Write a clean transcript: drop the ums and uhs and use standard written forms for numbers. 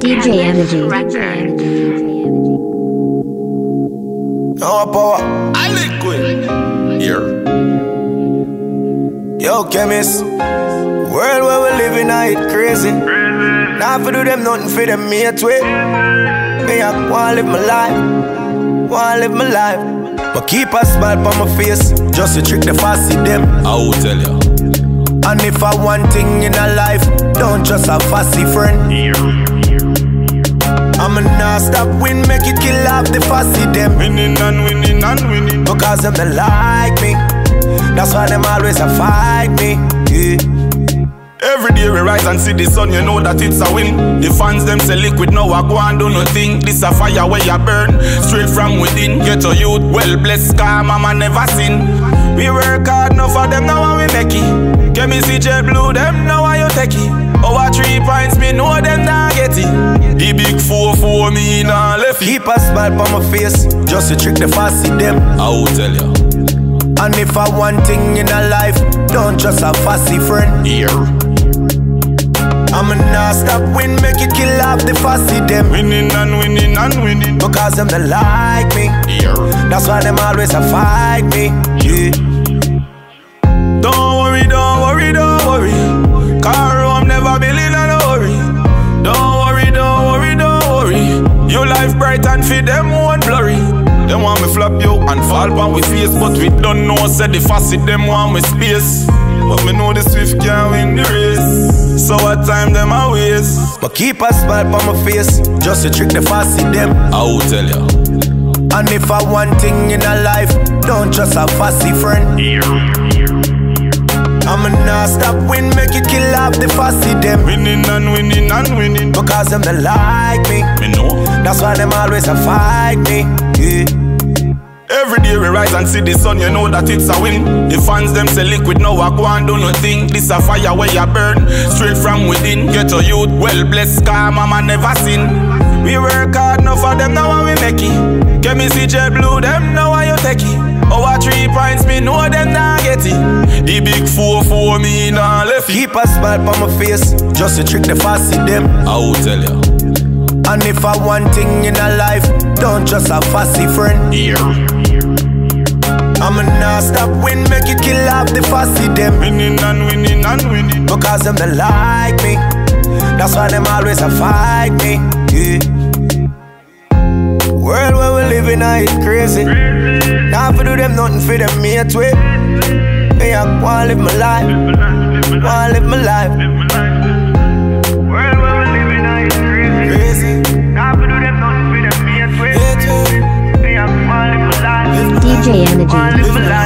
DJ Energy Noah Powa, I Liquid. Yeah. Yo, chemist. World where we living, I hit crazy. Now if I do them nothing for them, me a twit. Me I wanna live my life, wanna live my life. But keep a smile on my face, just to trick the fancy them. I will tell ya. And if I want thing in a life, don't just a fancy friend. Yeah. I'ma not stop win, make it kill off the fussy them. Winning and winning and winning. Because them they like me, that's why them always a fight me, yeah. Every day we rise and see the sun, you know that it's a win. The fans them say Liquid now I go and do nothing. This a fire where you burn, straight from within. Get a youth, well blessed, calm, mama never sin. We work hard enough for them, now we make it. Get me CJ Blue, them now I you take it. Over 3 pints, me know them not get it. The big 4-4, me nah left it. Keep a smile on my face, just to trick the fancy them. I will tell ya. And if I want thing in a life, don't just a fancy friend. Yeah. I'ma not stop win, make it kill off the fancy them. Winning and winning and winning. Because them they like me. Yeah. That's why them always a fight me. Yeah. Don't worry, don't worry, don't worry. Car never be in a hurry. Don't worry, don't worry, don't worry. Your life bright and feed them one blurry. Them want me flap you and fall pan with face, but we don't know said the facet them want me space. But me know the swift can't win the race, so what time them I waste. But keep a smile on my face, just to trick the facet them. I will tell ya. And if I want thing in a life, don't trust a fussy friend. I'ma not stop win, make it kill off the fussy them. Winning and winning and winning. Because them they like me, me know. That's why them always a fight me, yeah. Every day we rise and see the sun, you know that it's a win. The fans them say Liquid now I go and do nothing. This a fire where you burn, straight from within. Get a youth, well blessed, calm, mama never sin. We work hard enough for them, now how we make it. Get me CJ Blue, them now how you take it. Over 3 pints, me know them not get it. The big 4-4, me nah left it. Keep a smile on my face, just to trick the fancy them. I will tell ya. And if I want thing in a life, don't just a fancy friend. Yeah. I'ma not stop win, make it kill off the fancy them. Winning and winning and winning. Because them they like me, that's why them always a fight me, yeah. World where we living, I hit crazy. Now if I do them nothing for them, me a twit. Me I wanna live my life, wanna live my life. World where we living, I hit crazy. Now if I do them nothing for them, me a twit. Me I wanna live my life, DJ Energy.